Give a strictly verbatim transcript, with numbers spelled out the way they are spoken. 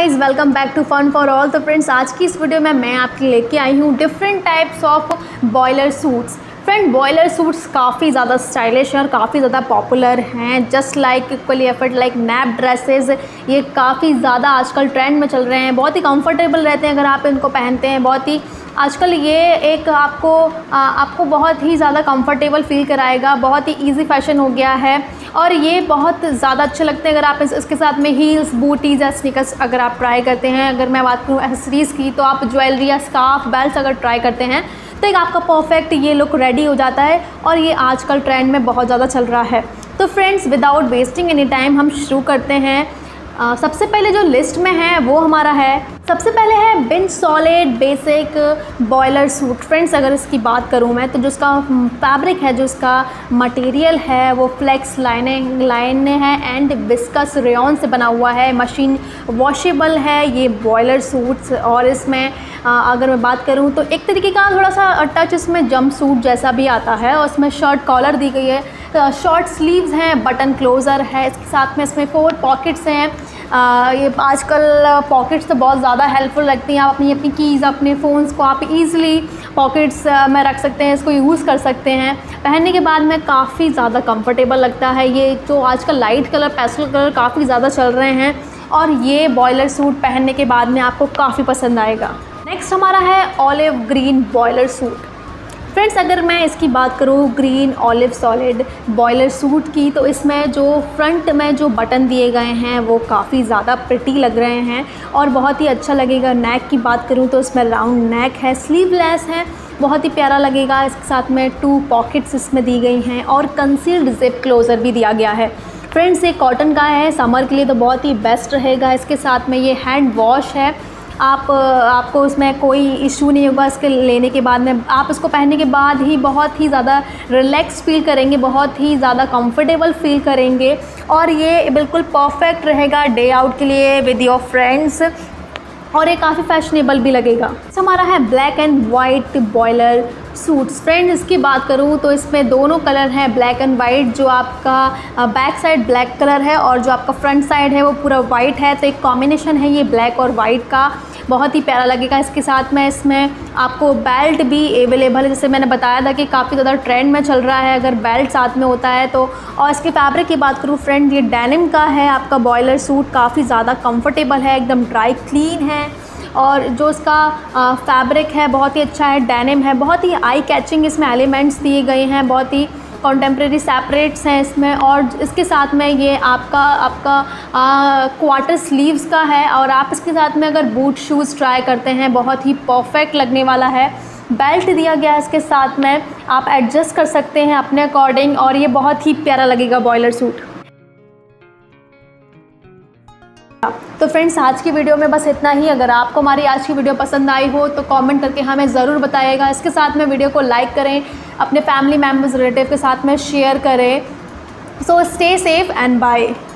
Guys, welcome back to fun for all. तो friends, आज की इस वीडियो में मैं आपके लिए लेके आई हूँ different types of boiler suits. Friend, boiler suits काफ़ी ज़्यादा स्टाइलिश और काफ़ी ज़्यादा पॉपुलर हैं, just like equally effort like nap dresses. ये काफ़ी ज़्यादा आजकल ट्रेंड में चल रहे हैं, बहुत ही कंफर्टेबल रहते हैं अगर आप इनको पहनते हैं। बहुत ही आजकल ये एक आपको आ, आपको बहुत ही ज़्यादा कंफर्टेबल फील कराएगा, बहुत ही इजी फैशन हो गया है और ये बहुत ज़्यादा अच्छे लगते हैं अगर आप इस, इसके साथ में हील्स, बूटीज़ या स्नीकर्स अगर आप ट्राई करते हैं। अगर मैं बात करूँ एक्सेसरीज़ की, तो आप ज्वेलरी या स्कार्फ, बेल्ट अगर ट्राई करते हैं तो एक आपका परफेक्ट ये लुक रेडी हो जाता है और ये आजकल ट्रेंड में बहुत ज़्यादा चल रहा है। तो friends, without wasting any time हम शुरू करते हैं। आ, सबसे पहले जो लिस्ट में है वो हमारा है, सबसे पहले है binge solid basic boiler suit. Friends, अगर इसकी बात करूँ मैं, तो जो इसका फैब्रिक है, जो इसका मटेरियल है, वो फ्लेक्स लाइनिंग लाइन है एंड विस्कस रेयॉन से बना हुआ है। मशीन वॉशेबल है ये बॉयलर सूट्स। और इसमें आ, अगर मैं बात करूँ तो एक तरीके का थोड़ा सा टच इसमें जंप सूट जैसा भी आता है और इसमें शर्ट कॉलर दी गई है, तो शॉर्ट स्लीव्स हैं, बटन क्लोज़र है, इसके साथ में इसमें फोर पॉकेट्स हैं। आ, ये आजकल पॉकेट्स तो बहुत ज़्यादा हेल्पफुल लगती हैं। आप अपनी अपनी कीज़, अपने फ़ोन्स को आप इजीली पॉकेट्स में रख सकते हैं, इसको यूज़ कर सकते हैं। पहनने के बाद में काफ़ी ज़्यादा कंफर्टेबल लगता है। ये तो आजकल लाइट कलर, पेस्टल कलर काफ़ी ज़्यादा चल रहे हैं और ये बॉयलर सूट पहनने के बाद में आपको काफ़ी पसंद आएगा। नेक्स्ट हमारा है olive green boiler suit. Friends, अगर मैं इसकी बात करूँ green olive solid boiler suit की, तो इसमें जो फ्रंट में जो बटन दिए गए हैं वो काफ़ी ज़्यादा प्रिटी लग रहे हैं और बहुत ही अच्छा लगेगा। नेक की बात करूँ तो इसमें राउंड नेक है, स्लीवलेस है, बहुत ही प्यारा लगेगा। इसके साथ में टू पॉकेट्स इसमें दी गई हैं और कंसील्ड जिप क्लोज़र भी दिया गया है। फ्रेंड्स, ये कॉटन का है, समर के लिए तो बहुत ही बेस्ट रहेगा। इसके साथ में ये हैंड वॉश है, आप आपको इसमें कोई इशू नहीं होगा। इसके लेने के बाद में आप इसको पहनने के बाद ही बहुत ही ज़्यादा रिलैक्स फील करेंगे, बहुत ही ज़्यादा कंफर्टेबल फील करेंगे और ये बिल्कुल परफेक्ट रहेगा डे आउट के लिए विद योर फ्रेंड्स और ये काफ़ी फैशनेबल भी लगेगा। हमारा है black and white boiler suits. Friends, इसकी बात करूँ तो इसमें दोनों कलर हैं, ब्लैक एंड वाइट। जो आपका बैक साइड ब्लैक कलर है और जो आपका फ्रंट साइड है वो पूरा वाइट है, तो एक कॉम्बिनेशन है ये ब्लैक और वाइट का, बहुत ही प्यारा लगेगा। इसके साथ में इसमें आपको बेल्ट भी अवेलेबल है, जैसे मैंने बताया था कि काफ़ी ज़्यादा ट्रेंड में चल रहा है अगर बेल्ट साथ में होता है तो। और इसके फैब्रिक की बात करूँ फ्रेंड, ये डेनिम का है आपका बॉयलर सूट, काफ़ी ज़्यादा कंफर्टेबल है, एकदम ड्राई क्लीन है और जो इसका फैब्रिक है बहुत ही अच्छा है, डेनिम है, बहुत ही आई कैचिंग इसमें एलिमेंट्स दिए गए हैं, बहुत ही कॉन्टेम्प्रेरी सेपरेट्स हैं इसमें। और इसके साथ में ये आपका आपका क्वार्टर स्लीव्स का है और आप इसके साथ में अगर बूट शूज़ ट्राई करते हैं बहुत ही परफेक्ट लगने वाला है। बेल्ट दिया गया है इसके साथ में, आप एडजस्ट कर सकते हैं अपने अकॉर्डिंग और ये बहुत ही प्यारा लगेगा बॉयलर सूट। तो फ्रेंड्स, आज की वीडियो में बस इतना ही। अगर आपको हमारी आज की वीडियो पसंद आई हो तो कमेंट करके हमें ज़रूर बताइएगा। इसके साथ में वीडियो को लाइक करें, अपने फैमिली मेम्बर्स, रिलेटिव के साथ में शेयर करें। So stay safe and bye.